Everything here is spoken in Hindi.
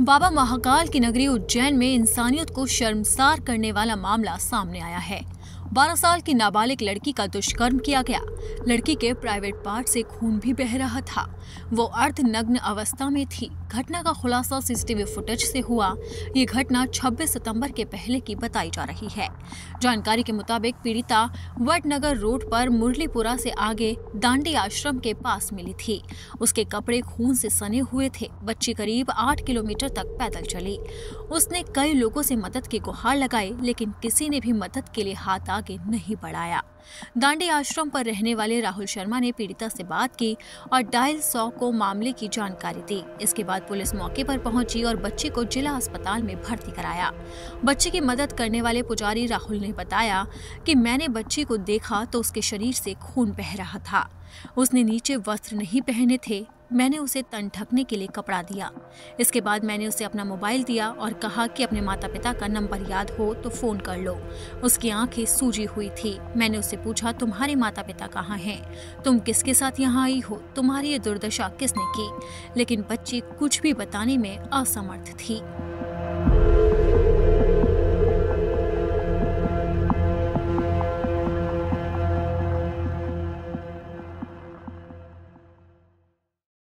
बाबा महाकाल की नगरी उज्जैन में इंसानियत को शर्मसार करने वाला मामला सामने आया है। 12 साल की नाबालिग लड़की का दुष्कर्म किया गया। लड़की के प्राइवेट पार्ट से खून भी बह रहा था। वो अर्धनग्न अवस्था में थी। घटना का खुलासा सीसीटीवी फुटेज से हुआ। ये घटना 26 सितंबर के पहले की बताई जा रही है। जानकारी के मुताबिक पीड़िता वड़नगर रोड पर मुरलीपुरा से आगे डांडे आश्रम के पास मिली थी। उसके कपड़े खून से सने हुए थे। बच्ची करीब 8 किलोमीटर तक पैदल चली। उसने कई लोगों से मदद की गुहार लगाई, लेकिन किसी ने भी मदद के लिए हाथ आगे नहीं बढ़ाया। डांडे आश्रम पर रहने वाले राहुल शर्मा ने पीड़िता से बात की और डायल 100 को मामले की जानकारी दी। इसके बाद पुलिस मौके पर पहुंची और बच्चे को जिला अस्पताल में भर्ती कराया। बच्चे की मदद करने वाले पुजारी राहुल ने बताया कि मैंने बच्ची को देखा तो उसके शरीर से खून बह रहा था। उसने नीचे वस्त्र नहीं पहने थे। मैंने उसे तन ढकने के लिए कपड़ा दिया। इसके बाद मैंने उसे अपना मोबाइल दिया और कहा कि अपने माता पिता का नंबर याद हो तो फोन कर लो। उसकी आंखें सूजी हुई थी। मैंने उससे पूछा, तुम्हारे माता पिता कहाँ हैं? तुम किसके साथ यहाँ आई हो? तुम्हारी ये दुर्दशा किसने की? लेकिन बच्ची कुछ भी बताने में असमर्थ थी।